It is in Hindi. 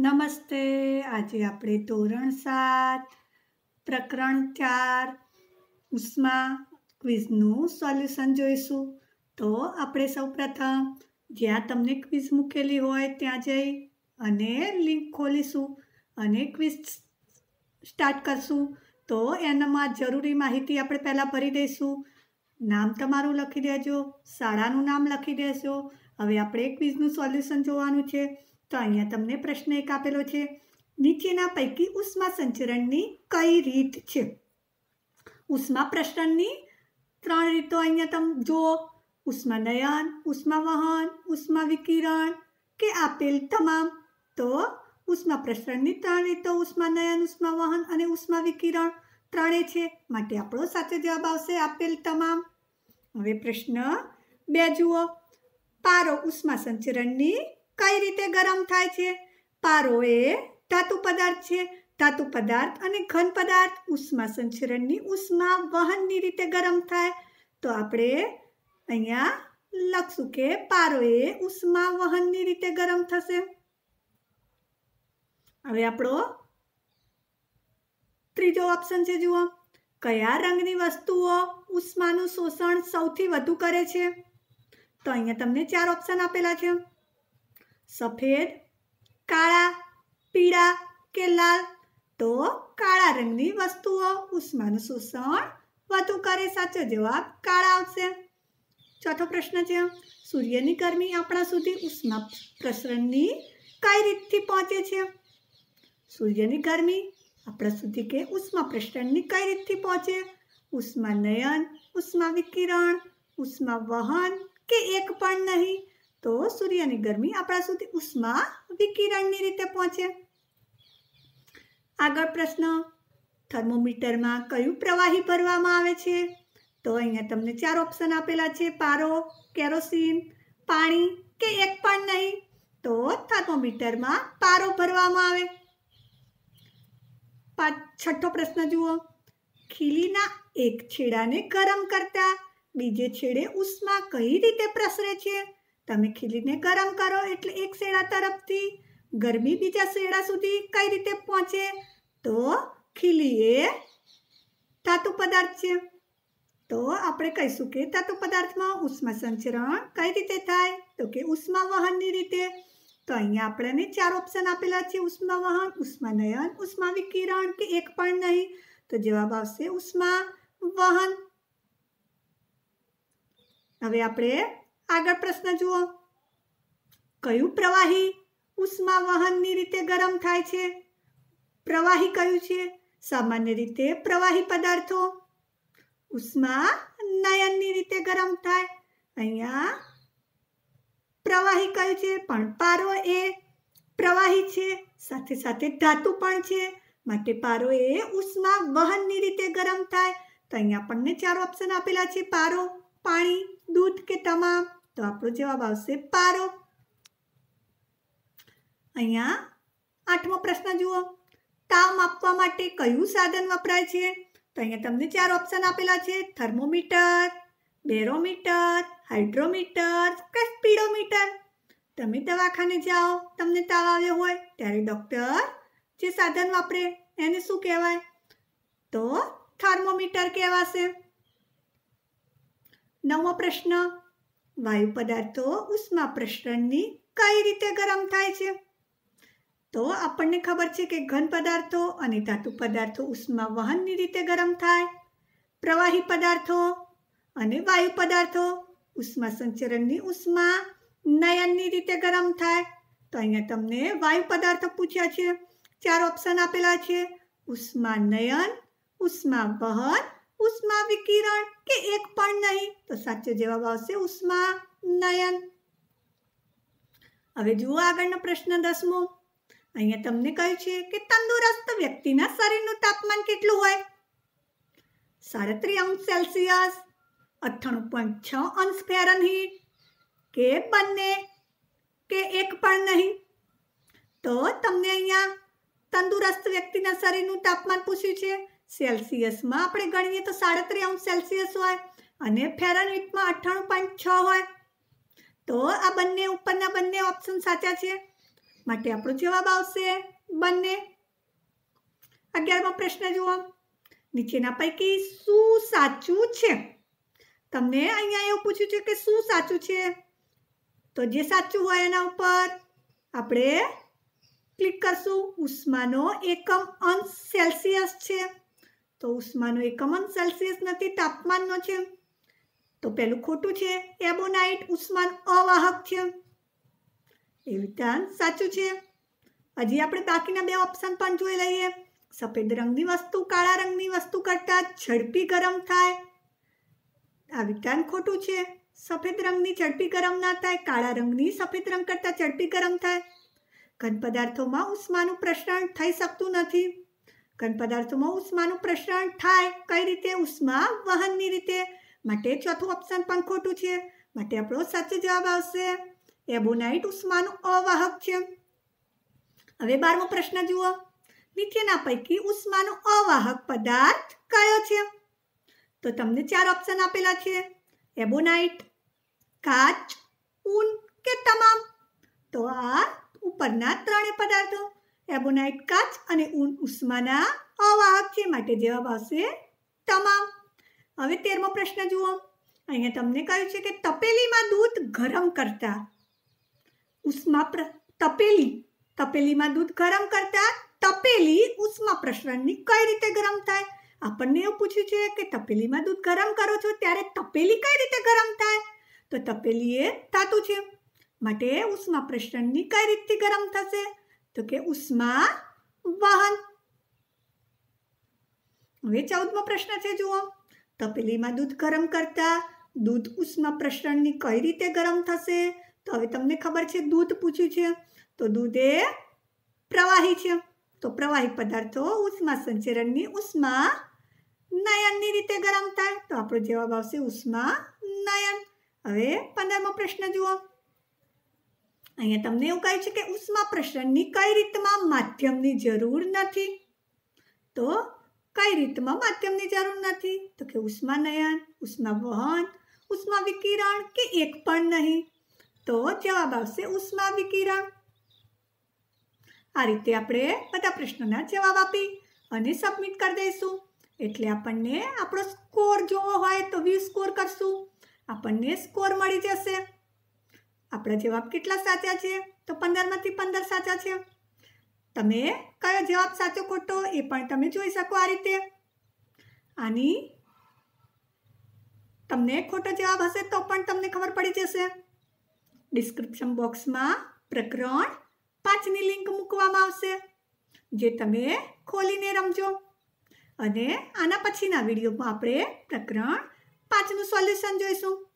नमस्ते। आज आप धोरण 7 प्रकरण 4 उष्मा क्विजनु सोल्यूशन जोईशु। तो आप सौ प्रथम ज्यां तमने क्विज मूकेली होय त्यां जई अने लिंक खोलीशू अने क्विज स्टार्ट करशू। तो एनामां जरूरी माहिती आपणे पहला भरी दईशू। नाम तमारुं लखी देजो, शाळानुं नाम लखी देजो। हवे आपणे क्विजनुं सोल्यूशन जोवानुं छे। तो अहींया तमने प्रश्न एक आपेलो छे, नीचेना पैकी उष्मा संचरणनी कई रीत छे। उष्मा प्रसरणनी त्रण रीतो अहींया तम जुओ। उष्मा नयन, उष्मा वहन, उष्मा विकिरण के आपेल तमाम। तो उष्मा प्रसरणनी त्रण रीतो उष्मा नयन, उष्मा वहन अने उष्मा विकिरण त्रणेय छे, माटे आपणो साचो जवाब आवशे आपेल तमाम। हवे प्रश्न 2 जुओ। पारो उष्मा संचरणनी कई रीते गरम थाय छे। पारो ए धातु पदार्थ छे। धातु पदार्थ अने घन पदार्थ उष्मा संचरणनी उष्मा वहननी रीते गरम थाय। तो आपणे अहींया लखशुं के पारो ए उष्मा वहननी रीते गरम थशे। हवे आपणो त्रीजो ऑप्शन छे, जुओ। कया रंगनी वस्तुओ उष्मानुं शोषण सौथी वधु करे छे? तो अहींया तमने 4 ऑप्शन आपेला छे, सफेद, काला, पीड़ा के लाल। तो काला रंगनी वस्तुओं उष्मानुं शोषण वधु करे। साचो जवाब काला आवशे। चौथो प्रश्न छे, सूर्यनी गर्मी आपणा सुधी उष्मा प्रसरणनी कई रीतथी पहोंचे छे? सूर्यनी गर्मी आपणा सुधी के उष्मा प्रसरणनी कई रीतथी पहोंचे? उष्मा नयन, उष्मा विकिरण, उष्मा वहन के एक पण नहीं। तो सूर्यनी गर्मी आपणा सुधी उष्मा विकिरणनी रीते पहोंचे। आगळ प्रश्न, थर्मोमीटरमां कयुं प्रवाही भरवामां आवे छे? तो अहींया तमने 4 ऑप्शन आपेला छे, पारो, केरोसीन, पाणी के एक पण नहीं। तो थर्मोमीटरमां पारो भरवामां आवे। छठो प्रश्न जुओ। खीलीना एक छेडाने गरम करता बीजे छेडे उष्मा कई रीते प्रसरे छे? तमे खीलीने गरम करो एटले एक शेड़ा तरफथी गरमी बीजा शेड़ा सुधी कई रीते पहोंचे? तो खीली ए धातु पदार्थ छे। तो आपणे कहीशुं के धातु पदार्थमां उष्मा संचरण कई रीते थाय? तो के उष्मा वहननी रीते। तो अहींया आपणे 4 ऑप्शन आपेला छे, उष्मा वहन, उष्मा नयन, उष्मा विकिरण के एक पण नहीं। तो जवाब आवशे उष्मा वहन। हवे आपणे आगळ प्रश्न जुओ। कयुं प्रवाही उष्मा वहननी रीते गरम थाय छे? प्रवाही कयुं छे? सामान्य रीते प्रवाही पदार्थो उष्मा नयननी रीते गरम थाय। अहींया प्रवाही कयुं छे, पण पारो ए प्रवाही छे, साथे साथे धातु पण छे, माटे पारो ए उष्मा वहननी रीते गरम थाय। तो अहींया आपणने 4 ऑप्शन आपेला छे, पारो, पाणी, दूध के तमाम। तो आपणो जवाब आवशे पारो। अहींया 8मो प्रश्न जुओ। ताव मापवा माटे कयुं साधन वपराय छे? तो अहींया तमने 4 ऑप्शन आपेला छे, थर्मोमीटर, बेरोमीटर, हाइड्रोमीटर के स्पीडोमीटर। तमे दवाखाने जाओ, तमने ताव आव्यो होय त्यारे डॉक्टर जे साधन वापरे एने शुं कहेवाय? तो थर्मोमीटर कहेवाशे। 9मो प्रश्न, वायु पदार्थों उष्मा प्रसरणनी कई रीते गरम थाय छे? तो आपणने खबर छे के घन पदार्थों अने धातु पदार्थों उष्मा वहननी रीते गरम थाय। प्रवाही पदार्थों अने वायु पदार्थों उष्मा संचरणनी उष्मा नयननी रीते गरम थाय। तो अहींया तमने वायु पदार्थों पूछ्या छे, 4 ऑप्शन आपेला छे, उष्मा नयन, उष्मा वहन, उष्मा विकिरण के एक पण नहीं। तो साचो जवाब आवशे उष्मा नयन। हवे जुओ आगळनो प्रश्न 10मो। अहींया तमने कह्युं छे के तंदुरस्त व्यक्तिना शरीरनुं तापमान केटलुं होय? 37 अंश सेल्सियस, 98.6 अंश फेरनहीट के बंने के एक पण नहीं। तो तमने अहींया तंदुरस्त व्यक्तिना शरीरनुं तापमान पूछ्युं छे। सेल्सियस में आपणे गणीए तो 37 सेल्सियस होय अने फेरनहीट में 98.6 होय। तो आ बंने उपरना बंने ऑप्शन साचा छे। माटे आपणो जवाब आवशे बने। 11मो प्रश्न जुओ, नीचेना पैकी शुं साचुं छे? तमने अहींया एवुं पूछ्युं छे के शुं साचुं छे, तो जे साचुं होय एना उपर आपणे क्लिक करशुं। उष्मानो एकम अंश सेल्सियस छे, तो उष्मानो एकम अंश सेल्सियस नथी, तापमाननो छे, तो पहेलुं खोटुं छे। एबोनाइट उष्मान अवाहक छे, ए विधान साचुं छे। हजी आपणे बाकीना बे ऑप्शन पण जोई लईए। सफेद रंगनी वस्तु काळा रंगनी वस्तु करता झड़पी गरम थाय, आ विधान खोटुं छे। सफेद रंगनी झड़पी गरम ना थाय, काळा रंगनी सफेद रंग करता झड़पी गरम थाय। घन पदार्थोमां उष्मानुं प्रसरण थई शकतुं नथी, घन पदार्थोमां उष्मानुं प्रसरण थाय कई रीते? उष्मा वहननी रीते। माटे चौथो ऑप्शन पण खोटुं छे, माटे आपणो साचो जवाब आवशे एबोनाइट उष्मानुं अवाहक छे। हवे 12मो प्रश्न जुओ, नीचेना पैकी उष्मानुं अवाहक पदार्थ कयो छे? तो तमने चार ऑप्शन आपेला छे, एबोनाइट, काच, ऊन के तमाम। तो आ उपरना त्रणेय पदार्थों एबोनाइट, काच अने ऊन उष्माना अवाहक छे, माटे जवाब आवशे तमाम। हवे 13मो प्रश्न जुओ, अहींया तमने कह्युं छे के तपेलीमां दूध गरम करता उष्मा तपेलीमां दूध गरम करता तपेली उष्मा प्रसरणनी कई रीते गरम थाय? आपणे एवुं पूछ्युं छे के तपेलीमां दूध गरम करो छो त्यारे तपेली कई रीते गरम थाय, तो तपेली ए धातु छे, माटे उष्मा प्रसरणनी कई रीते गरम थशे? तो के उष्मा वहन। हवे 14मो प्रश्न छे, जुओ, तपेली में दूध गरम करता दूध उष्मा प्रसरण कई रीते गरम थशे? तो हवे तमने खबर छे दूध पूछ्युं छे, तो दूध ए प्रवाही छे, तो प्रवाही पदार्थों उष्मा संचरण उष्मा नयन रीते गरम थाय, तो आपणो जवाब आवशे उष्मा नयन। हवे 15मो प्रश्न जुओ, अहींया तमने एवुं कह्युं छे के उष्मा प्रसरण कई रीतमां माध्यमनी जरूर नथी, तो कई रीतमां माध्यमनी जरूर नथी? तो के उष्मा नयन, उष्मा वहन, उष्मा विकिरण के एक पण नहीं, तो जवाब आवशे उष्मा विकिरण। आ रीते आपणे बधा प्रश्नोना जवाब आपी अने सबमिट कर दईशुं, एटले आपणे आपणो स्कोर जोवो होय तो 20 स्कोर करशुं, आपणे स्कोर मळी जशे। आपणा जवाब केटला साचा छे? तो 15 मांथी 15 साचा छे। तमे कयो जवाब साचो खोटो ए पण तमे जोई शको। आ रीते आनी तमने खोटो जवाब हशे तो पण तमने खबर पड़ी जशे। डिस्क्रिप्शन बॉक्स में प्रकरण 5 नी लिंक मूकवामां आवशे, जे तमे खोलीने रमजो अने आना पछीना विडियोमां आपणे प्रकरण 5 नुं सोल्यूशन जोईशुं।